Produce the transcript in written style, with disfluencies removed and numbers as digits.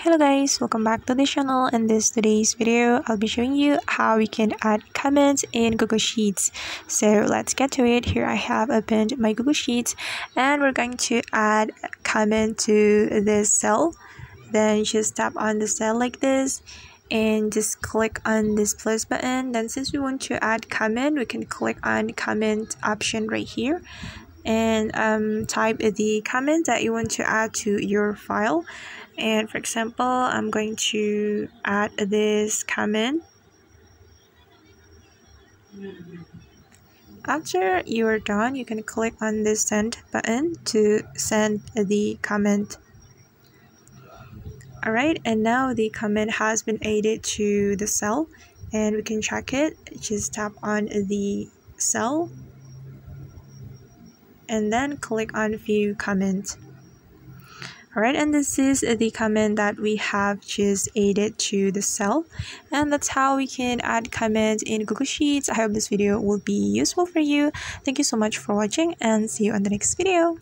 Hello guys, welcome back to the channel. In today's video, I'll be showing you how we can add comments in Google Sheets. So let's get to it. Here I have opened my Google Sheets and we're going to add a comment to this cell. Then just tap on the cell like this and just click on this plus button. Then since we want to add comment, we can click on comment option right here and type the comment that you want to add to your file. And for example, I'm going to add this comment. After you are done, you can click on this send button to send the comment. Alright, and now the comment has been added to the cell and we can check it. Just tap on the cell and then click on view comment. Alright, and this is the comment that we have just added to the cell, and that's how we can add comments in Google Sheets. I hope this video will be useful for you. Thank you so much for watching and see you on the next video.